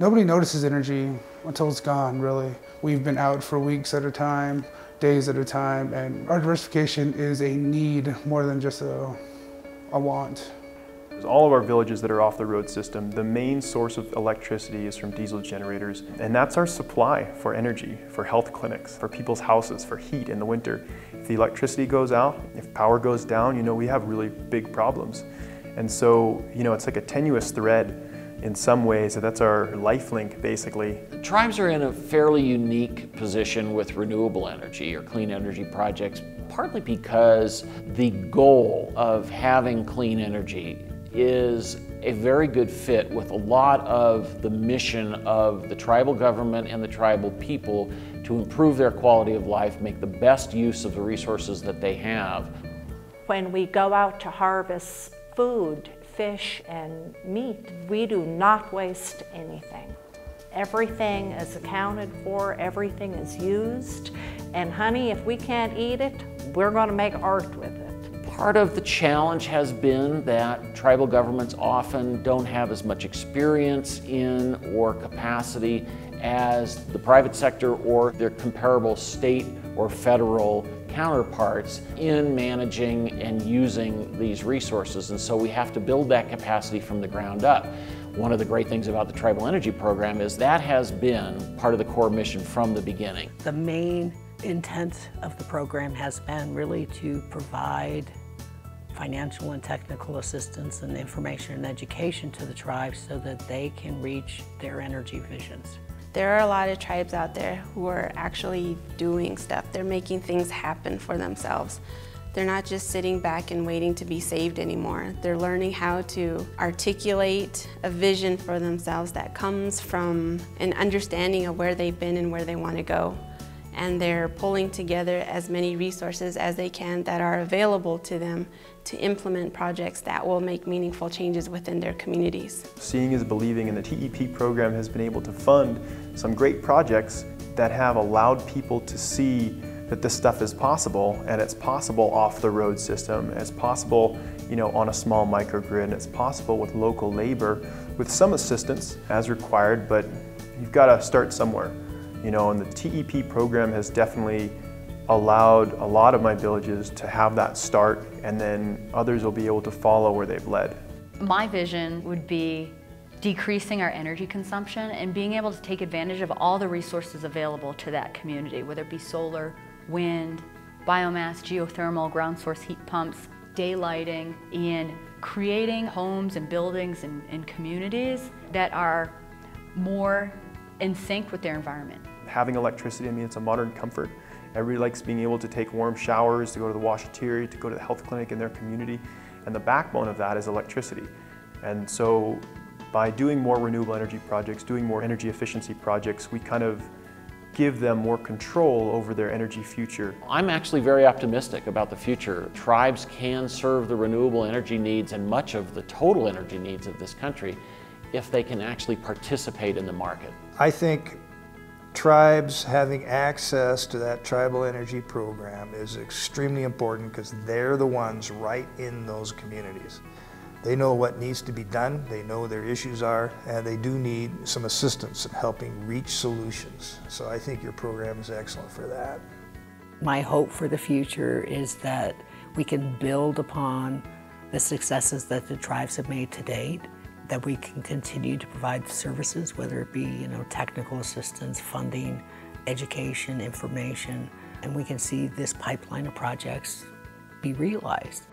Nobody notices energy until it's gone, really. We've been out for weeks at a time, days at a time, and our diversification is a need more than just a want. All of our villages that are off the road system, the main source of electricity is from diesel generators, and that's our supply for energy, for health clinics, for people's houses, for heat in the winter. If the electricity goes out, if power goes down, you know, we have really big problems. And so, you know, it's like a tenuous thread in some ways, and that's our life link, basically. Tribes are in a fairly unique position with renewable energy or clean energy projects, partly because the goal of having clean energy is a very good fit with a lot of the mission of the tribal government and the tribal people to improve their quality of life, make the best use of the resources that they have. When we go out to harvest food, fish, and meat, we do not waste anything. Everything is accounted for, everything is used, and honey, if we can't eat it, we're going to make art with it. Part of the challenge has been that tribal governments often don't have as much experience in or capacity as the private sector or their comparable state or federal counterparts in managing and using these resources. And so we have to build that capacity from the ground up. One of the great things about the Tribal Energy Program is that has been part of the core mission from the beginning. The main intent of the program has been really to provide financial and technical assistance and information and education to the tribes so that they can reach their energy visions. There are a lot of tribes out there who are actually doing stuff. They're making things happen for themselves. They're not just sitting back and waiting to be saved anymore. They're learning how to articulate a vision for themselves that comes from an understanding of where they've been and where they want to go. And they're pulling together as many resources as they can that are available to them to implement projects that will make meaningful changes within their communities. Seeing is Believing, and the TEP program has been able to fund some great projects that have allowed people to see that this stuff is possible, and it's possible off the road system, it's possible, you know, on a small microgrid, it's possible with local labor, with some assistance as required, but you've got to start somewhere. You know, and the TEP program has definitely allowed a lot of my villages to have that start, and then others will be able to follow where they've led. My vision would be decreasing our energy consumption and being able to take advantage of all the resources available to that community, whether it be solar, wind, biomass, geothermal, ground source heat pumps, day lighting, and creating homes and buildings and communities that are more in sync with their environment. Having electricity, I mean, it's a modern comfort. Everybody likes being able to take warm showers, to go to the washateria, to go to the health clinic in their community, and the backbone of that is electricity. And so by doing more renewable energy projects, doing more energy efficiency projects, we kind of give them more control over their energy future. I'm actually very optimistic about the future. Tribes can serve the renewable energy needs and much of the total energy needs of this country if they can actually participate in the market. I think tribes having access to that tribal energy program is extremely important because they're the ones right in those communities. They know what needs to be done, they know their issues are, and they do need some assistance in helping reach solutions. So I think your program is excellent for that. My hope for the future is that we can build upon the successes that the tribes have made to date, that we can continue to provide services, whether it be, you know, technical assistance, funding, education, information, and we can see this pipeline of projects be realized.